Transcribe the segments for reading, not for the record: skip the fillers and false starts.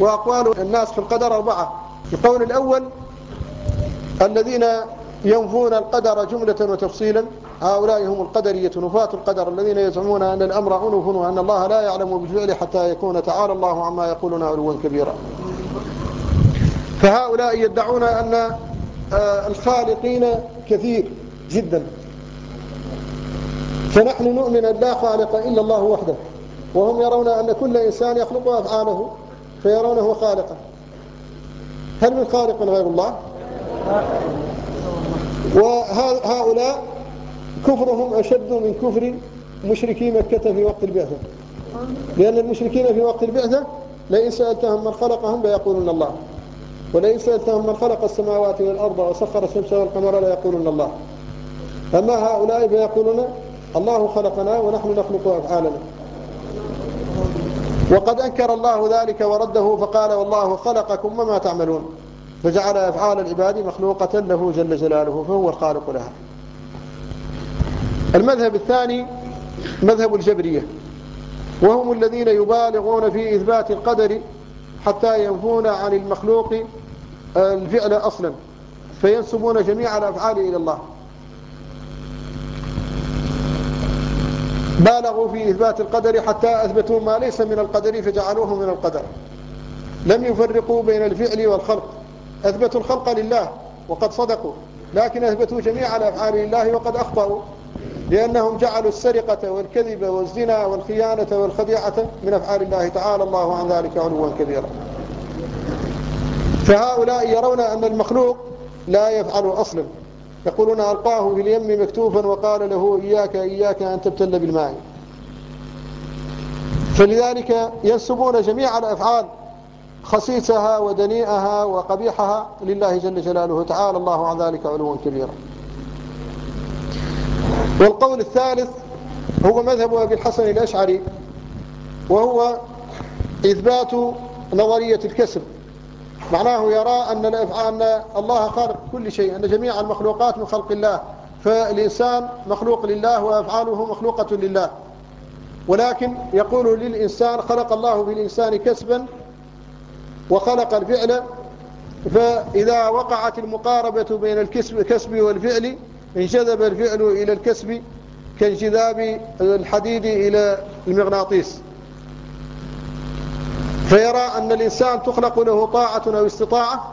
وأقوال الناس في القدر أربعة. القول الأول الذين ينفون القدر جملة وتفصيلا، هؤلاء هم القدرية نفاة القدر الذين يزعمون أن الأمر عنف وأن الله لا يعلم بالفعل حتى يكون، تعالى الله عما يقولون علوا كبيرا. فهؤلاء يدعون أن الخالقين كثير جدا، فنحن نؤمن أن لا خالق إلا الله وحده، وهم يرون أن كل إنسان يخلق أفعاله فيرونه خالقا. هل من خالق غير الله؟ وهؤلاء كفرهم أشد من كفر مشركي مكة في وقت البعثة، لأن المشركين في وقت البعثة لئن سألتهم من خلقهم ليقولون الله، ولئن سألتهم من خلق السماوات والأرض وسخر الشمس والقمر ليقولون الله. أما هؤلاء فيقولون الله خلقنا ونحن نخلق أفعالنا. وقد أنكر الله ذلك ورده فقال والله خلقكم وما تعملون، فجعل أفعال العباد مخلوقة له جل جلاله، فهو الخالق لها. المذهب الثاني مذهب الجبرية، وهم الذين يبالغون في إثبات القدر حتى ينفون عن المخلوق الفعل أصلا، فينسبون جميع الأفعال إلى الله. بالغوا في إثبات القدر حتى أثبتوا ما ليس من القدر فجعلوه من القدر، لم يفرقوا بين الفعل والخلق، أثبتوا الخلق لله وقد صدقوا، لكن أثبتوا جميع الأفعال لله وقد أخطأوا، لأنهم جعلوا السرقة والكذب والزنا والخيانة والخديعة من أفعال الله، تعالى الله عن ذلك علوا كبيرا. فهؤلاء يرون أن المخلوق لا يفعل أصلا، يقولون ألقاه في اليم مكتوفا وقال له إياك أن تبتل بالماء، فلذلك ينسبون جميع الأفعال خسيسها ودنيئها وقبيحها لله جل جلاله، تعالى الله عن ذلك علوا كبيرا. والقول الثالث هو مذهب أبي الحسن الأشعري، وهو إثبات نظرية الكسب، معناه يرى أن الله خالق كل شيء، أن جميع المخلوقات من خلق الله، فالإنسان مخلوق لله وأفعاله مخلوقة لله، ولكن يقول للإنسان خلق الله بالإنسان كسبا وخلق الفعل، فإذا وقعت المقاربة بين الكسب والفعل انجذب الفعل إلى الكسب كانجذاب الحديد إلى المغناطيس، فيرى أن الإنسان تخلق له طاعة أو استطاعة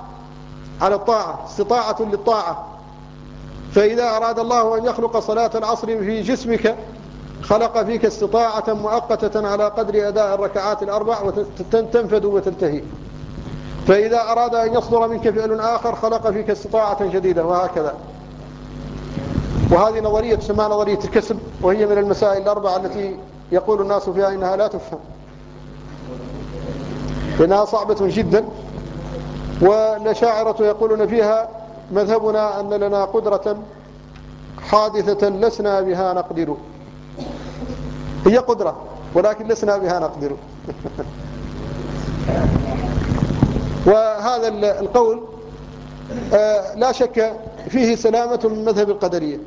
على الطاعة، استطاعة للطاعة، فإذا أراد الله أن يخلق صلاة العصر في جسمك خلق فيك استطاعة مؤقتة على قدر أداء الركعات الأربع وتنفذ وتنتهي، فإذا أراد أن يصدر منك فعل آخر خلق فيك استطاعة جديدة، وهكذا. وهذه نظرية تسمى نظرية الكسب، وهي من المسائل الأربعة التي يقول الناس فيها إنها لا تفهم، لأنها صعبة جدا، والأشاعرة يقولون فيها مذهبنا أن لنا قدرة حادثة لسنا بها نقدر، هي قدرة ولكن لسنا بها نقدر. وهذا القول لا شك فيه سلامة من مذهب القدرية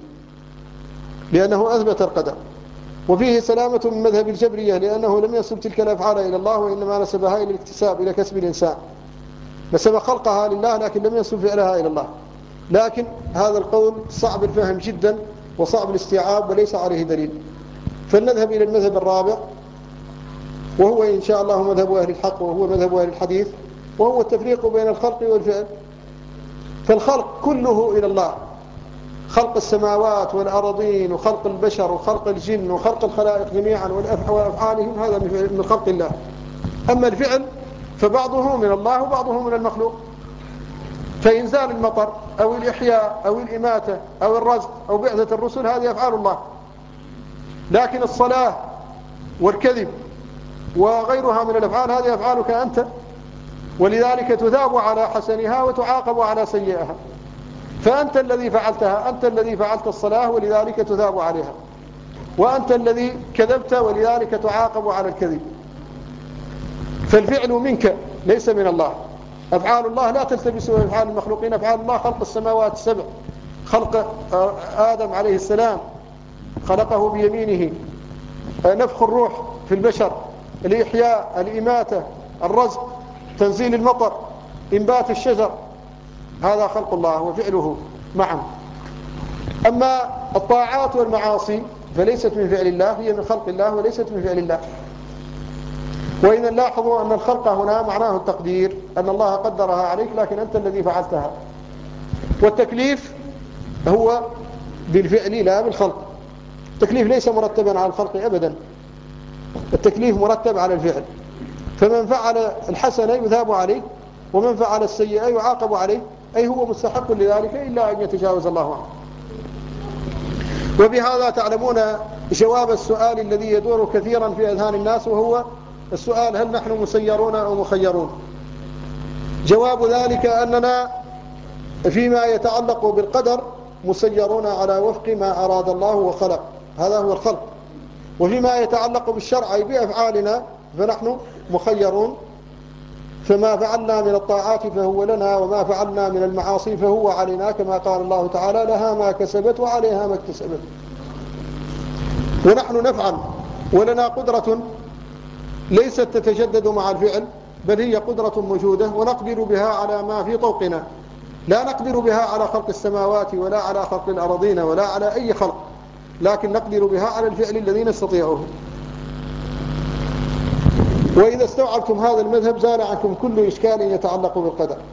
لأنه أثبت القدر، وفيه سلامة من مذهب الجبرية لأنه لم ينسب تلك الأفعال إلى الله، وإنما نسبها إلى الاكتساب، إلى كسب الإنسان، نسب خلقها لله لكن لم ينسب فعلها إلى الله. لكن هذا القول صعب الفهم جدا وصعب الاستيعاب وليس عليه دليل. فلنذهب إلى المذهب الرابع، وهو إن شاء الله مذهب أهل الحق، وهو مذهب أهل الحديث، وهو التفريق بين الخلق والفعل. فالخلق كله إلى الله، خلق السماوات والأراضين وخلق البشر وخلق الجن وخلق الخلائق جميعا وأفعالهم، هذا من خلق الله. أما الفعل فبعضه من الله وبعضه من المخلوق، فإنزال المطر أو الإحياء أو الإماتة أو الرزق أو بعثة الرسل هذه أفعال الله، لكن الصلاة والكذب وغيرها من الأفعال هذه أفعالك أنت، ولذلك تذاب على حسنها وتعاقب على سيئها، فأنت الذي فعلتها، أنت الذي فعلت الصلاة ولذلك تذاب عليها، وأنت الذي كذبت ولذلك تعاقب على الكذب. فالفعل منك ليس من الله، أفعال الله لا تلتبس بأفعال المخلوقين، أفعال الله خلق السماوات السبع، خلق آدم عليه السلام خلقه بيمينه، نفخ الروح في البشر، الإحياء، الإماتة، الرزق، تنزيل المطر، إنبات الشجر، هذا خلق الله وفعله معا. أما الطاعات والمعاصي فليست من فعل الله، هي من خلق الله وليست من فعل الله. وإذا لاحظوا أن الخلق هنا معناه التقدير، أن الله قدرها عليك لكن أنت الذي فعلتها. والتكليف هو بالفعل لا بالخلق. التكليف ليس مرتبا على الخلق أبدا، التكليف مرتب على الفعل. فمن فعل الحسنة يثاب عليه، ومن فعل السيئة يعاقب عليه، أي هو مستحق لذلك إلا أن يتجاوز الله عنه. وبهذا تعلمون جواب السؤال الذي يدور كثيرا في أذهان الناس، وهو السؤال: هل نحن مسيرون أو مخيرون؟ جواب ذلك أننا فيما يتعلق بالقدر مسيرون على وفق ما أراد الله وخلق، هذا هو الخلق. وفيما يتعلق بالشرع بأفعالنا فنحن مخيرون، فما فعلنا من الطاعات فهو لنا، وما فعلنا من المعاصي فهو علينا، كما قال الله تعالى: لها ما كسبت وعليها ما اكتسبت. ونحن نفعل، ولنا قدرة ليست تتجدد مع الفعل، بل هي قدرة موجودة ونقدر بها على ما في طوقنا. لا نقدر بها على خلق السماوات ولا على خلق الأراضين ولا على أي خلق، لكن نقدر بها على الفعل الذي نستطيعه. وإذا استوعبتم هذا المذهب زال عنكم كل إشكال يتعلق بالقدر.